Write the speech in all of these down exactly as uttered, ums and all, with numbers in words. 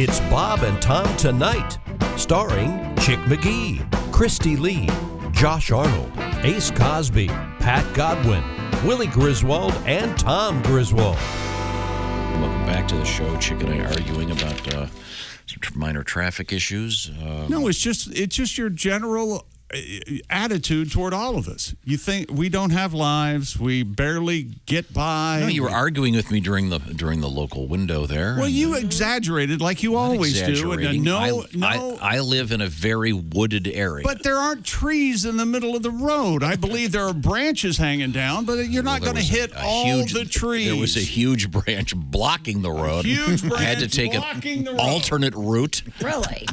It's Bob and Tom Tonight, starring Chick McGee, Kristi Lee, Josh Arnold, Ace Cosby, Pat Godwin, Willie Griswold, and Tom Griswold. Welcome back to the show. Chick and I arguing about uh, some minor traffic issues. Um, no, it's just it's just your general attitude toward all of us. You think we don't have lives, we barely get by. No, you were arguing with me during the during the local window there. Well, you uh, exaggerated like you always do. And, uh, no, I, no. I, I live in a very wooded area. But there aren't trees in the middle of the road. I believe there are branches hanging down, but you're well, not going to hit a, a all huge, the trees. There was a huge branch blocking the road. A huge branch I had to take an alternate route. Really?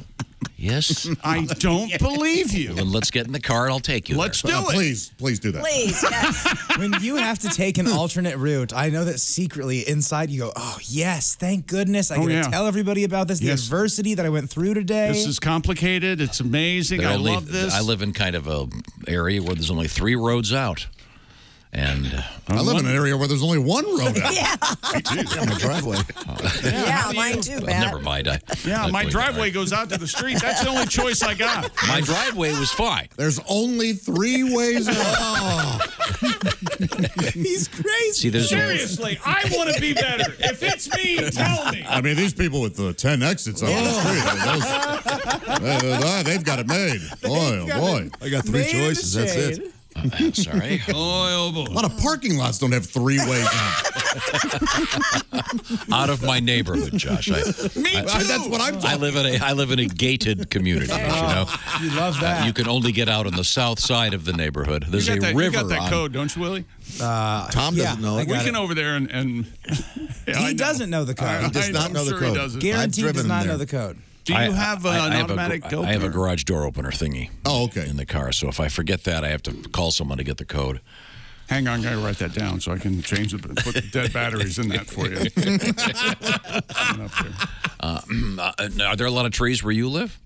Yes. I don't believe you. Well, let's get in the car and I'll take you Let's there. do uh, it. Please, please do that. Please, yes. When you have to take an alternate route, I know that secretly inside you go, oh, yes, thank goodness. I oh, can yeah. tell everybody about this, yes. the adversity that I went through today. This is complicated. It's amazing. I, I live, love this. I live in kind of a area where there's only three roads out. And uh, I live in an area where there's only one road out. Yeah. Jeez, yeah, my driveway. Yeah, yeah mine too, Pat. Never mind. I, yeah, my driveway goes out to the street. That's the only choice I got. My driveway was fine. There's only three ways out. Oh. He's crazy. See, Seriously, I want to be better. If it's me, tell me. I mean, these people with the ten exits on yeah. the street, they've got it made. Boy, oh, boy. I got three choices. That's it. Uh, I'm sorry. Oh, oh boy. A lot of parking lots don't have three ways out. Out of my neighborhood, Josh. I, Me too. I, I, that's what I'm talking. I live in a I live in a gated community. Hey. You know, you love that. Uh, you can only get out on the south side of the neighborhood. There's a that, river. You got that on, code, don't you, Willie? Uh, Tom yeah, doesn't know. We can it. over there and, and yeah, he I doesn't know, know the code. I, he does I, not I'm know sure the code. He Guaranteed does not there. know the code. Do you I, have uh, I, I an have automatic go? I have a garage door opener thingy. Oh, okay. In the car, so if I forget that, I have to call someone to get the code. Hang on, I gotta write that down so I can change it. Put the dead batteries in that for you. up there. Uh, are there a lot of trees where you live?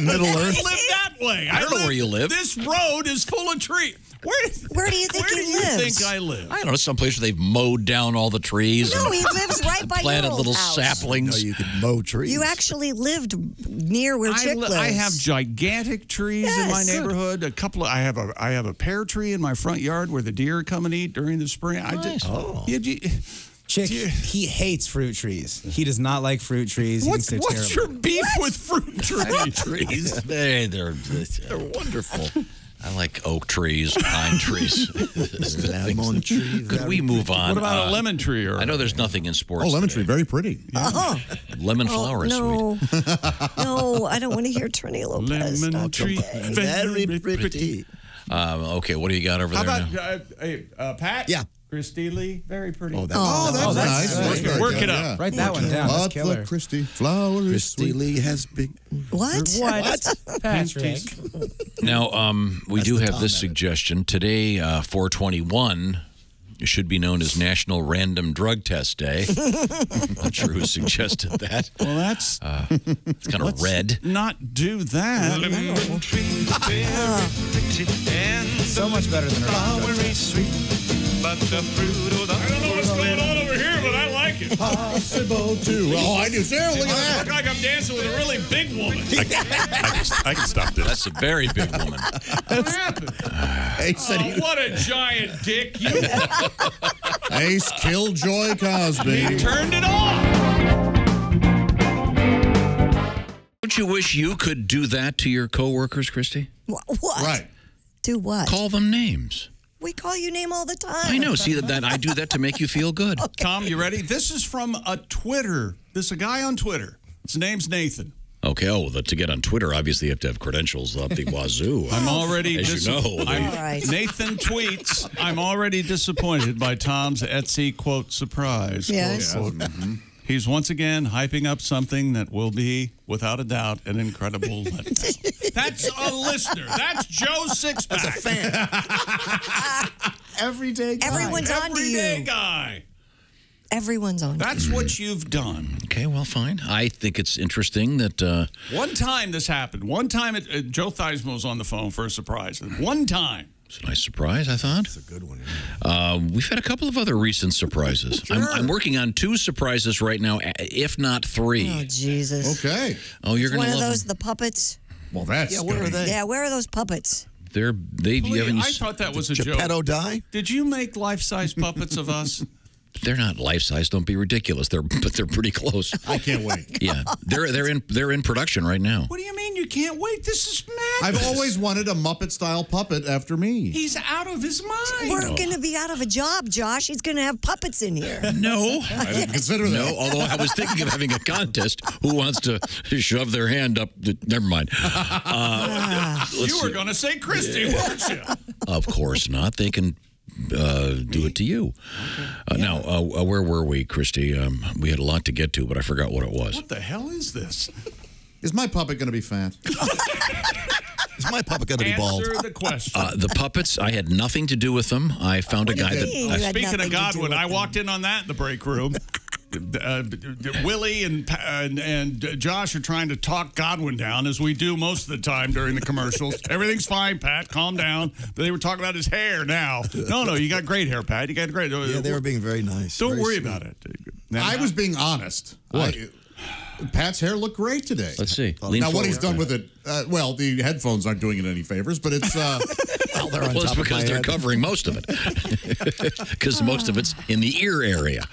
Middle Earth. I live that way. I, I don't live, know where you live. This road is full of trees. Where, where do you think where he lives? Where do you think I live? I don't know, someplace where they've mowed down all the trees. No, he lives right by your planted little house. saplings. No, you could mow trees. You actually lived near where Chick lives. I have gigantic trees yes. in my neighborhood. A couple of, I have a I have a pear tree in my front yard where the deer come and eat during the spring. Nice. I did. Oh. Did you, Chick, Dear. he hates fruit trees. He does not like fruit trees. What's, he thinks what's your beef what? with fruit trees? trees. They, they're, they're wonderful. I like oak trees, pine trees. lemon trees. Could we move on? What about uh, a lemon tree? Or I know there's nothing in sports. Oh, lemon today. tree, very pretty. Yeah. Uh-huh. Lemon oh, flower is no. sweet. No, I don't want to hear Trini Lopez. Lemon tree, okay. very, very pretty. pretty. Um, okay, what do you got over How there about, now? Hey, uh, uh, Pat? Yeah. Kristi Lee, very pretty. Oh, that's, oh, that's, oh, that's nice. nice. Work, work it up. Yeah. Write that one down. That's killer. Kristi, flowers. Kristi Lee has big. What? What? what? Patrick. Now, um, we that's do have this suggestion today. Uh, four twenty-one should be known as National Random Drug Test Day. I'm not sure who suggested that. Well, that's uh, it's kind of red. Not do that. So much better than her. But the fruit of the I don't know what's going on over here, but I like it. Possible to. Oh, I do. Sarah, look at that. I look like I'm dancing with a really big woman. I, I, I can stop this. That's a very big woman. What happened? Ace said he, oh, what a giant dick you are. Ace Killjoy Cosby. He turned it off. Don't you wish you could do that to your coworkers, Kristi? What? Right. Do what? Call them names. We call you name all the time. I know. See, that, that I do that to make you feel good. Okay. Tom, you ready? This is from a Twitter. This is a guy on Twitter. His name's Nathan. Okay. Oh, the, to get on Twitter, obviously you have to have credentials up the wazoo. I'm already, as you know. I'm, right. Nathan tweets, I'm already disappointed by Tom's Etsy, quote, surprise. Yes. Quote, quote. Mm-hmm. He's once again hyping up something that will be, without a doubt, an incredible letdown. That's a listener. That's Joe Sixpack. That's a fan. Everyday guy. Everyone's on to you. Everyday guy. Everyone's on to you. That's what you've done. Okay, well, fine. I think it's interesting that... Uh, one time this happened. One time it, uh, Joe Theismann was on the phone for a surprise. One time. It's a nice surprise, I thought. It's a good one. Yeah. Uh, we've had a couple of other recent surprises. Sure. I'm, I'm working on two surprises right now, if not three. Oh, Jesus. Okay. Oh, you're going to love one of those, them. The puppets? Well, that's Yeah, where good. Are they? Yeah, where are those puppets? They're, they, Please, you I thought that was a Geppetto joke. Geppetto die? Did you make life-size puppets of us? They're not life-size. Don't be ridiculous. They're, but they're pretty close. I can't wait. Yeah, they're they're in they're in production right now. What do you mean you can't wait? This is madness. I've always wanted a Muppet-style puppet after me. He's out of his mind. We're no. going to be out of a job, Josh. He's going to have puppets in here. No, I didn't consider that. No, although I was thinking of having a contest. Who wants to shove their hand up? The, never mind. Uh, you were going to say Kristi, weren't you? Of course not. They can. Uh, do it to you. Okay. Uh, yeah. Now, uh, where were we, Kristi? Um, we had a lot to get to, but I forgot what it was. What the hell is this? Is my puppet going to be fat? Is my puppet going to be bald? Answer the question. Uh, the puppets, I had nothing to do with them. I found what a guy that... Uh, speaking of Godwin, I walked in on that in the break room. Uh, Willie and, uh, and and Josh are trying to talk Godwin down, as we do most of the time during the commercials. Everything's fine, Pat. Calm down. They were talking about his hair now. No, no, you got great hair, Pat. You got great hair. Yeah, they were being very nice. Don't very worry sweet. About it. Now, I was being honest. What? I, Pat's hair looked great today. Let's see. Now, Lean what he's done with it, uh, well, the headphones aren't doing it any favors, but it's... Uh, well, they're on well, top it's because of they're head. Covering most of it. Because uh. most of it's in the ear area.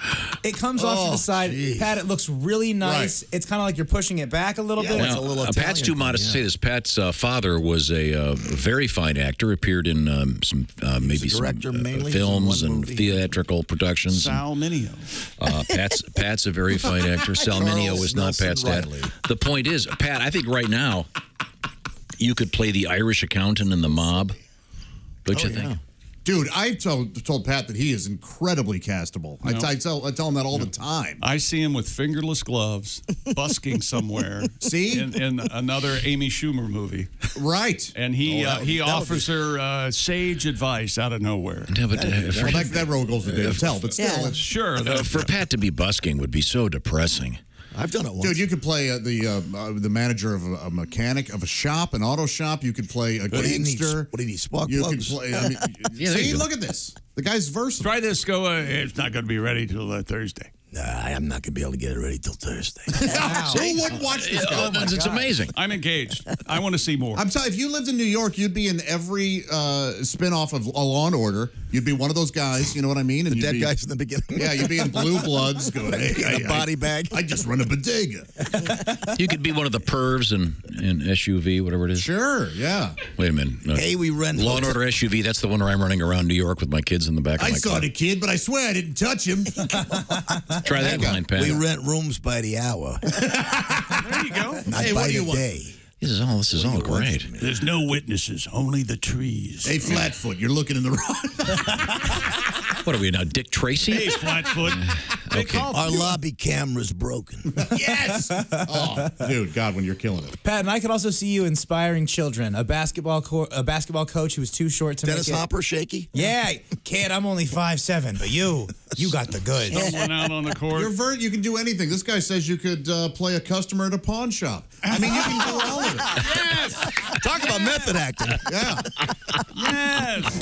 It comes oh, off to the side. Geez. Pat, it looks really nice. Right. It's kind of like you're pushing it back a little yeah, bit. Now, it's a little uh, Pat's too modest yeah. to say this. Pat's uh, father was a uh, very fine actor, appeared in um, some uh, maybe some uh, films and movie. Theatrical productions. Sal Mineo. Uh, Pat's, Pat's a very fine actor. Sal Mineo was not Pat's dad. The point is, Pat, I think right now you could play the Irish accountant in The Mob. Don't oh, you yeah. think? Dude, I told, told Pat that he is incredibly castable. No. I, I, tell, I tell him that all no. the time. I see him with fingerless gloves, busking somewhere. See? In, in another Amy Schumer movie. Right. And he oh, uh, he be, offers be... her uh, sage advice out of nowhere. No, but, uh, for, well, that, that road goes to uh, tell, but still. Yeah. It's, sure. That, uh, for Pat to be busking would be so depressing. I've done it once. Dude, you could play uh, the uh, uh, the manager of a, a mechanic of a shop, an auto shop. You could play a what gangster. What do you need? Spark you plugs. Could play, I mean, yeah, see, look at this. The guy's versatile. Try this. Go. Uh, it's not going to be ready till uh, Thursday. Nah, I'm not going to be able to get it ready till Thursday. Wow. Who would watch this? Oh, oh, it's amazing. I'm engaged. I want to see more. I'm sorry, if you lived in New York, you'd be in every uh, spinoff of Law and Order. You'd be one of those guys, you know what I mean? And the dead be, guys in the beginning. Yeah, you'd be in Blue Bloods. Going, hey, I, in a body bag. I, I just run a bodega. You could be one of the pervs in, in S U V, whatever it is. Sure, yeah. Wait a minute. No. Hey, we run. Law and Order S U V, that's the one where I'm running around New York with my kids in the back of I my car. I saw the kid, but I swear I didn't touch him. Try that line, Pat. We rent rooms by the hour. There you go. Not hey, by what do you the want? Day. This is all. This is all great. There's no witnesses, only the trees. Hey, Flatfoot, you're looking in the wrong. What are we now, Dick Tracy? Hey, Flatfoot. Uh, okay. Our lobby camera's broken. Yes. Oh, dude, God, when you're killing it. Pat, and I could also see you inspiring children. A basketball, co a basketball coach who was too short to Dennis make it. Dennis Hopper, shaky. Yeah, kid, I'm only five seven, but you, you got the goods. Someone out on the court. You're vert. You can do anything. This guy says you could uh, play a customer at a pawn shop. I mean, you can do all of it. Yes. Talk yes. about method acting. Yeah. Yes.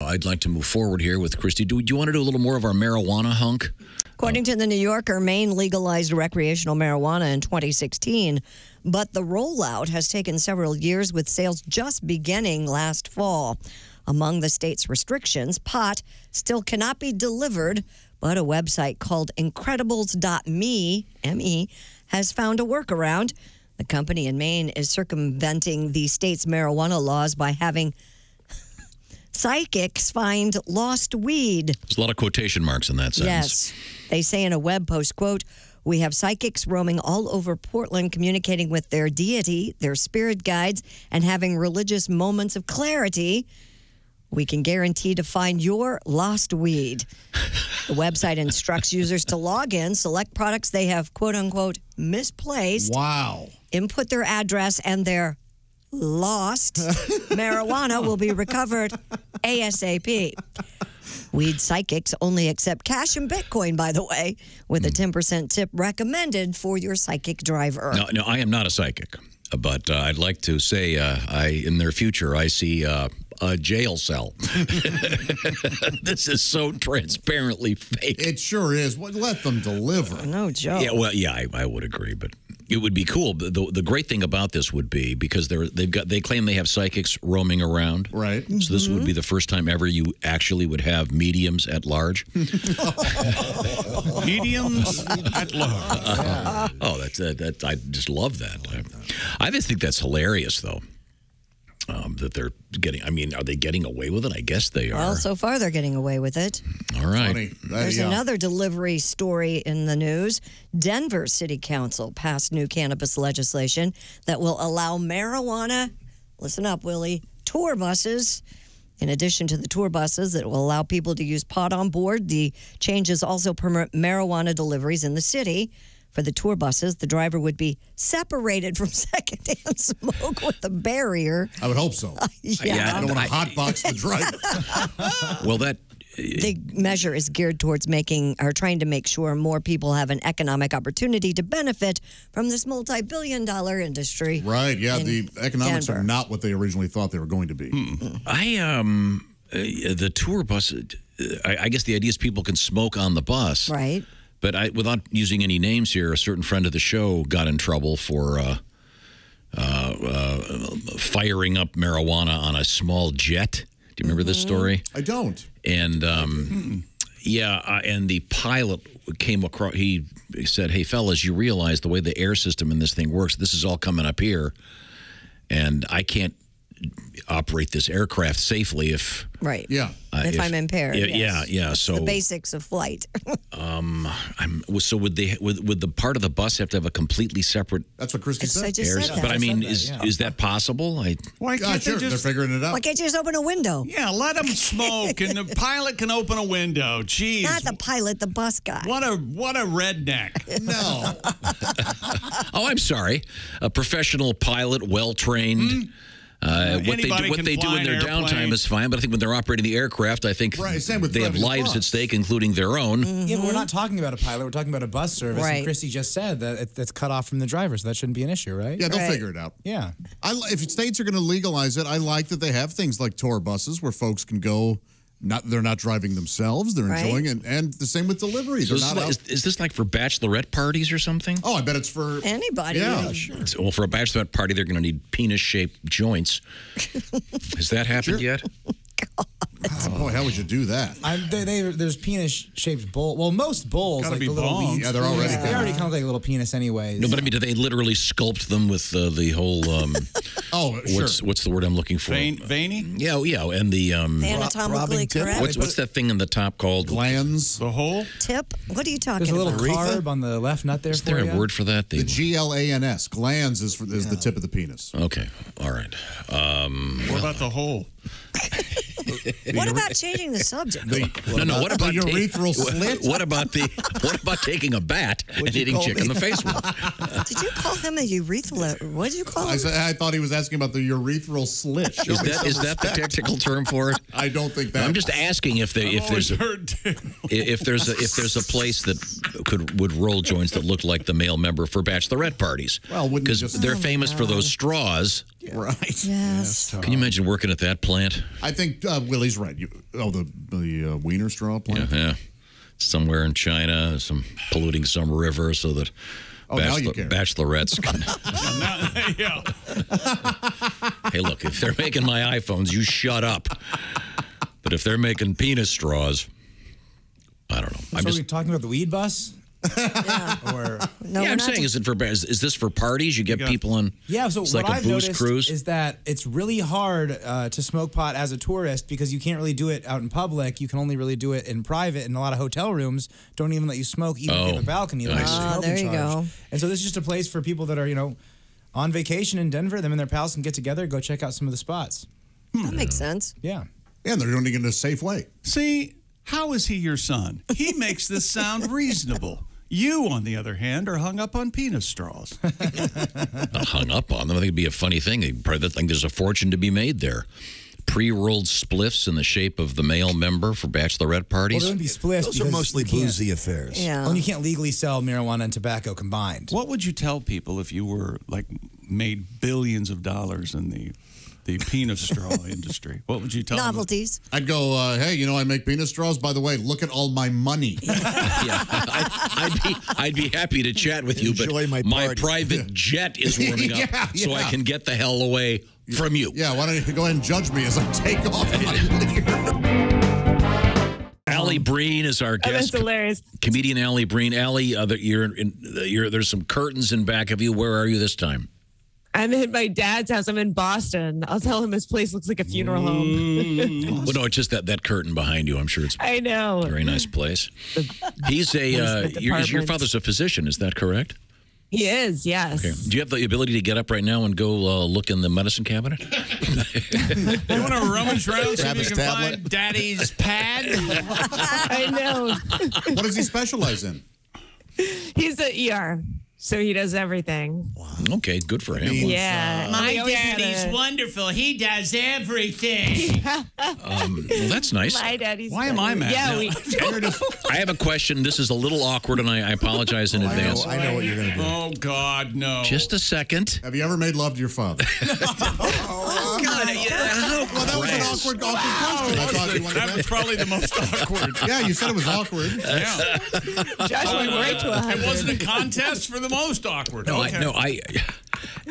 I'd like to move forward here with Kristi. Do, do you want to do a little more of our marijuana hunk? According uh, to the New Yorker, Maine legalized recreational marijuana in twenty sixteen, but the rollout has taken several years with sales just beginning last fall. Among the state's restrictions, pot still cannot be delivered, but a website called Incredibles dot me, M E, has found a workaround. The company in Maine is circumventing the state's marijuana laws by having psychics find lost weed. There's a lot of quotation marks in that sentence. Yes. They say in a web post, quote, "We have psychics roaming all over Portland communicating with their deity, their spirit guides, and having religious moments of clarity. We can guarantee to find your lost weed." The website instructs users to log in, select products they have, quote unquote, misplaced. Wow. Input their address and their lost marijuana will be recovered ASAP. Weed psychics only accept cash and Bitcoin, by the way, with a ten percent tip recommended for your psychic driver. No, no, I am not a psychic. But uh, I'd like to say uh, I, in their future, I see uh, a jail cell. This is so transparently fake. It sure is. Let them deliver. No joke. Yeah, well, yeah, I, I would agree, but it would be cool. The, the great thing about this would be, because they're, they've got, they claim they have psychics roaming around. Right. So mm-hmm. this would be the first time ever you actually would have mediums at large. Mediums at large. Uh, oh, that's, uh, that, I just love that. I just think that's hilarious, though. Um, that they're getting, I mean, are they getting away with it? I guess they are. Well, so far they're getting away with it. All right. Funny. There's yeah. another delivery story in the news. Denver City Council passed new cannabis legislation that will allow marijuana, listen up, Willie, tour buses. In addition to the tour buses that will allow people to use pot on board, the changes also permit marijuana deliveries in the city. For the tour buses, the driver would be separated from secondhand smoke with a barrier. I would hope so. Uh, yeah. yeah. I don't want to hotbox the driver. Well, that... The measure is geared towards making, or trying to make sure more people have an economic opportunity to benefit from this multi-billion dollar industry. Right, yeah, in the economics Denver. Are not what they originally thought they were going to be. Hmm. I, um, uh, the tour bus, uh, I, I guess the idea is people can smoke on the bus. Right. But I, without using any names here, a certain friend of the show got in trouble for uh, uh, uh, firing up marijuana on a small jet. Do you remember mm-hmm. this story? I don't. And um, mm-mm. yeah, uh, and the pilot came across. He said, "Hey, fellas, you realize the way the air system in this thing works? This is all coming up here, and I can't operate this aircraft safely if right yeah uh, if, if I'm impaired yeah yes. yeah, yeah so the basics of flight. um I'm so would they would, would the part of the bus have to have a completely separate that's what Kristi said, I just said that. but I, I mean that, is yeah. is that possible I why can't God, sure, they just, they're figuring it out why can't you just open a window yeah let them smoke and the pilot can open a window jeez not the pilot the bus guy what a what a redneck no oh I'm sorry a professional pilot well trained. Mm. Uh, what they do, what they do in their downtime is fine, but I think when they're operating the aircraft, I think right, same with they have lives at stake, including their own. Mm-hmm. Yeah, but we're not talking about a pilot. We're talking about a bus service. Right. And Kristi just said that it, that's cut off from the driver, so that shouldn't be an issue, right? Yeah, they'll right. figure it out. Yeah. I, if states are going to legalize it, I like that they have things like tour buses where folks can go. Not they're not driving themselves. They're right. enjoying it, and the same with deliveries. So is, like, is, is this like for bachelorette parties or something? Oh, I bet it's for anybody. Yeah, yeah sure. So, well, for a bachelorette party, they're going to need penis-shaped joints. Has that happened sure. yet? God. Oh, boy, how would you do that? I'm, they, they, there's penis-shaped bowls. Well, most bowls gotta like be the little leaves. Yeah, they're already. Yeah. They already kind of like a little penis, anyways. No, but I mean, do they literally sculpt them with uh, the whole? Um, oh, sure. What's, what's the word I'm looking for? Vein, veiny. Yeah, yeah, and the um, anatomically correct. What's, what's that thing in the top called? Glands. The whole tip. What are you talking about? There's a little about? Carb on the left nut there. Is there for a you? word for that? The, the G L A N S. Glands is for, is yeah. the tip of the penis. Okay, all right. Um, what about the hole? What about changing the subject? The, no, no. What about the urethral slit? What about the? What about taking a bat and hitting Chick in the face with it? Did you call him a urethral? What did you call him? I, said, I thought he was asking about the urethral slit. Show is that is that the technical term for it? I don't think that. I'm just asking if they if there's a, if there's a, if there's a place that could would roll joints that looked like the male member for bachelorette parties. Well, because they're oh famous for those straws. Yeah. Right. Yes. Can you imagine working at that plant? I think uh, Willie's right. You, oh, the the uh, wiener straw plant. Yeah, yeah. Somewhere in China, some polluting some river, so that oh, bachelor, bachelorettes can. Hey, look, if they're making my iPhones, you shut up. But if they're making penis straws, I don't know. So I'm just, are we talking about the weed bus? Yeah. Or, no, yeah, I'm saying, is it for is, is this for parties? You get yeah. people on. Yeah, so it's what like I've a booze noticed cruise. Is that it's really hard uh, to smoke pot as a tourist because you can't really do it out in public. You can only really do it in private, and a lot of hotel rooms don't even let you smoke even oh, if you have a balcony. Like oh, there you charge. go. And so this is just a place for people that are you know on vacation in Denver. Them and their pals can get together, go check out some of the spots. Hmm. That makes sense. Yeah, yeah, and they're doing it in a safe way. See. How is he your son? He makes this sound reasonable. You, on the other hand, are hung up on penis straws. Not hung up on them. I think it'd be a funny thing. I probably think there's a fortune to be made there. Pre-rolled spliffs in the shape of the male member for bachelorette parties. Well, there would be spliffs. Those are mostly boozy affairs. Yeah. And you can't legally sell marijuana and tobacco combined. What would you tell people if you were like made billions of dollars in the the peanut straw industry. What would you tell Novelties. them? I'd go, uh, hey, you know, I make peanut straws. By the way, look at all my money. yeah, I, I'd, be, I'd be happy to chat with you, Enjoy but my, my private yeah. jet is warming up, yeah, yeah. so I can get the hell away yeah. from you. Yeah, why don't you go ahead and judge me as I take off my leader. Allie Breen is our guest. Oh, that's hilarious. Comedian Allie Breen. Allie, uh, you're in, you're, there's some curtains in back of you. Where are you this time? I'm at my dad's house. I'm in Boston. I'll tell him this place looks like a funeral mm. home. Well, no, it's just that, that curtain behind you. I'm sure it's I know. a very nice place. He's a, uh, your, your father's a physician. Is that correct? He is, yes. Okay. Do you have the ability to get up right now and go uh, look in the medicine cabinet? You want to rummage around so you can tablet. find Daddy's pad? I know. What does he specialize in? He's an E R, so he does everything. Wow. Okay, good for him. Yeah. Uh, My daddy's a... wonderful. He does everything. um, well, that's nice. My daddy's Why funny. am I mad? Yeah, we... I have a question. This is a little awkward, and I, I apologize in oh, advance. I know, I know what you're going to do. Oh, God, no. Just a second. Have you ever made love to your father? Oh, God. Yeah. Oh, well, that was an awkward, awkward wow. question. I thought you that was probably the most awkward. Yeah, you said it was awkward. Yeah. Josh went right to a It wasn't a contest for the most awkward. No, okay. I, no, I...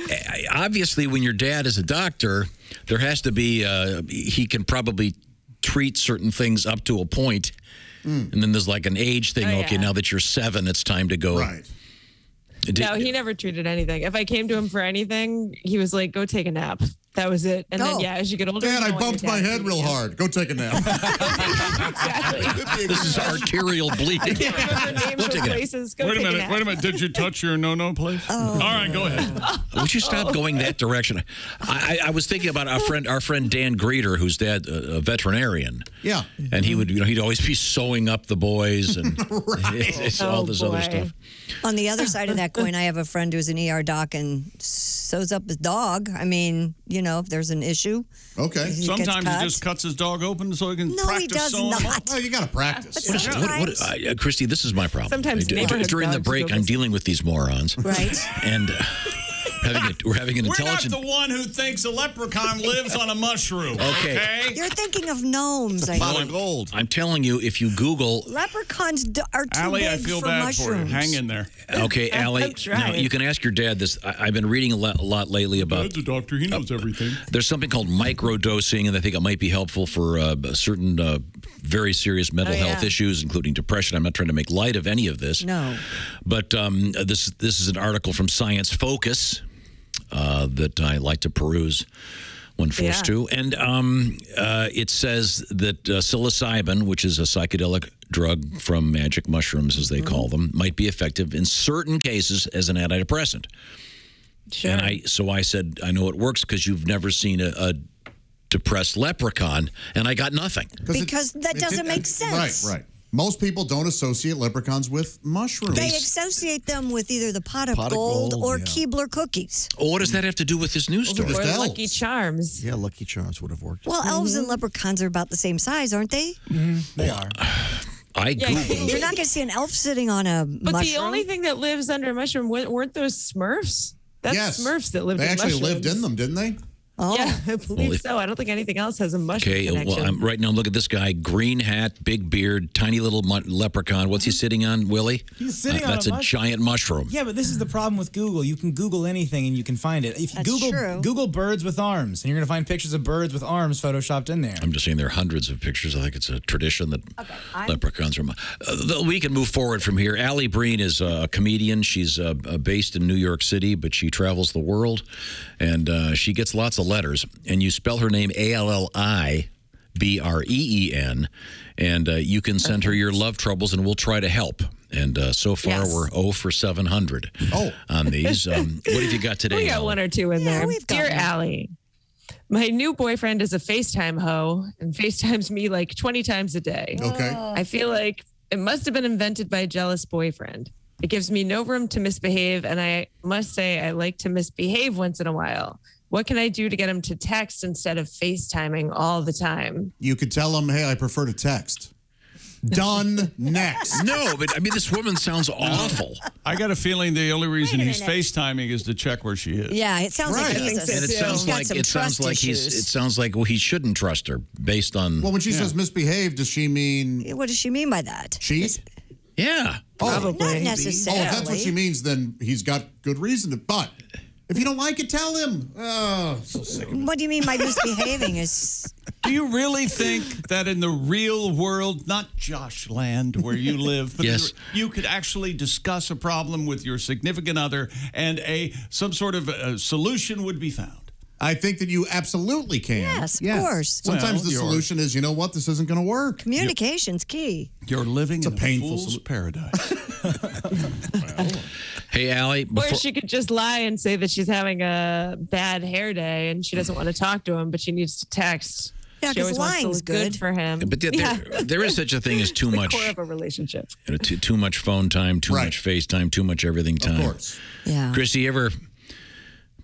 I, obviously, when your dad is a doctor, there has to be, uh, he can probably treat certain things up to a point. Mm. And then there's like an age thing. Oh, okay, yeah. Now that you're seven, it's time to go. Right. Did, no, he never treated anything. If I came to him for anything, he was like, go take a nap. That was it. And no. then, yeah, as you get older... Dad, I bumped my head real hard. Go take a nap. Exactly. This is arterial bleeding. I can't remember the name of places. Go take a nap. Wait a minute. Did you touch your no-no place? Oh. All right, go ahead. Would you stop oh. going that direction? I, I, I was thinking about our friend, our friend Dan Greeter, whose dad, a, a veterinarian. Yeah. And he would, you know, he'd always be sewing up the boys and right. it's, oh, all this boy. other stuff. On the other side of that coin, I have a friend who's an E R doc and sews up his dog. I mean, you know. know, if there's an issue. Okay. Sometimes he just cuts his dog open so he can no, practice. No, he does sewing. not. Well, you got to practice. What yeah. what, what, uh, Kristi, this is my problem. Sometimes I, I, during the break, I'm dealing with these morons. Right. And... Uh, Having a, we're having an we're intelligent... We're not the one who thinks a leprechaun lives on a mushroom, okay. okay? You're thinking of gnomes, I think. Gold. I'm telling you, if you Google... Leprechauns are too Allie, big I feel for bad mushrooms. For you. Hang in there. Okay, Allie, now you can ask your dad this. I, I've been reading a lot, a lot lately about... Dad's a doctor. He knows uh, everything. There's something called microdosing, and I think it might be helpful for uh, certain uh, very serious mental oh, health yeah. issues, including depression. I'm not trying to make light of any of this. No. But um, this, this is an article from Science Focus... Uh, that I like to peruse when forced yeah. to. And um, uh, it says that uh, psilocybin, which is a psychedelic drug from magic mushrooms, as they mm-hmm. call them, might be effective in certain cases as an antidepressant. Sure. And I, so I said, I know it works because you've never seen a, a depressed leprechaun, and I got nothing. Because it, that doesn't it, it, make sense. Right, right. Most people don't associate leprechauns with mushrooms. They associate them with either the pot of, pot gold, of gold or yeah. Keebler cookies. Oh, what does that have to do with this news story? Or Lucky Charms. Yeah, Lucky Charms would have worked. Well, mm-hmm. elves and leprechauns are about the same size, aren't they? Mm-hmm. They are. I yeah, You're not going to see an elf sitting on a but mushroom. But the only thing that lives under a mushroom, weren't those Smurfs? That's yes. Smurfs that lived they in mushrooms. They actually lived in them, didn't they? Oh. Yeah, I believe well, so. I don't think anything else has a mushroom okay, connection. Okay, well, I'm, right now, look at this guy. Green hat, big beard, tiny little leprechaun. What's he sitting on, Willie? He's sitting uh, on that's a, a giant mushroom. Yeah, but this is the problem with Google. You can Google anything and you can find it. If you that's Google, true. Google birds with arms, and you're going to find pictures of birds with arms photoshopped in there. I'm just saying there are hundreds of pictures. I think it's a tradition that okay, leprechauns are... Uh, we can move forward from here. Allie Breen is a comedian. She's uh, based in New York City, but she travels the world, and uh, she gets lots of letters, and you spell her name A L L I B R E E N, and uh, you can send her your love troubles, and we'll try to help. And uh, so far, yes. we're oh for seven hundred oh. on these. Um, what have you got today? We got Allie? one or two in yeah, there. We've Dear Allie, my new boyfriend is a FaceTime hoe and FaceTimes me like twenty times a day. Okay. I feel like it must have been invented by a jealous boyfriend. It gives me no room to misbehave, and I must say I like to misbehave once in a while. What can I do to get him to text instead of FaceTiming all the time? You could tell him, hey, I prefer to text. done next. No, but I mean, this woman sounds awful. I got a feeling the only reason he's FaceTiming is to check where she is. Yeah, it sounds right. like he's so and it sounds he's like it sounds like issues. he's it sounds like well, he shouldn't trust her based on. Well, when she yeah. says misbehave, does she mean? What does she mean by that? She? Yeah, probably. Oh, not necessarily. Oh, if that's what she means, then he's got good reason to. But if you don't like it, tell him. Oh, so sick of it. What do you mean by misbehaving is? Do you really think that in the real world, not Josh Land where you live, but yes. you could actually discuss a problem with your significant other and a some sort of a solution would be found? I think that you absolutely can. Yes, of yes. course. Sometimes well, the solution is, you know what, this isn't going to work. Communication's you're, key. You're living it's in a, a painful fool's paradise. Well. Hey, Allie. Or she could just lie and say that she's having a bad hair day and she doesn't want to talk to him, but she needs to text. Yeah, because lying's good. good for him. But there, yeah. there, there is such a thing as too much. The core of a relationship. You know, too, too much phone time, too right. much FaceTime, too much everything time. Of course. Yeah. Kristi, you ever...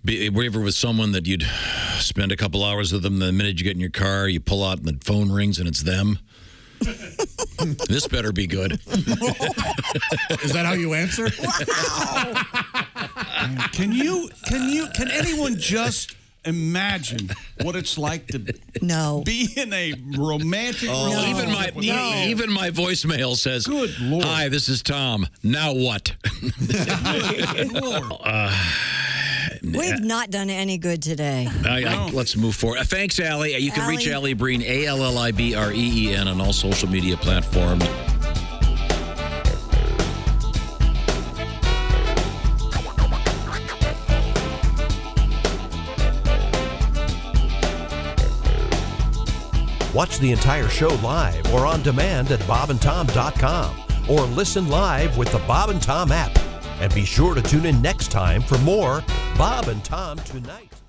Be, were you ever with someone that you'd spend a couple hours with them, the minute you get in your car, you pull out and the phone rings and it's them? This better be good. Is that how you answer? Wow. Can you, can you, can anyone just... imagine what it's like to no. be in a romantic oh, relationship. Even my, no. even my voicemail says, Good Lord. Hi, this is Tom. Now what? Good Lord. Uh, We've not done any good today. I, I, let's move forward. Uh, thanks, Allie. You can Allie. reach Allie Breen, A L L I B R E E N, on all social media platforms. Watch the entire show live or on demand at bob and tom dot com or listen live with the Bob and Tom app. And be sure to tune in next time for more Bob and Tom Tonight.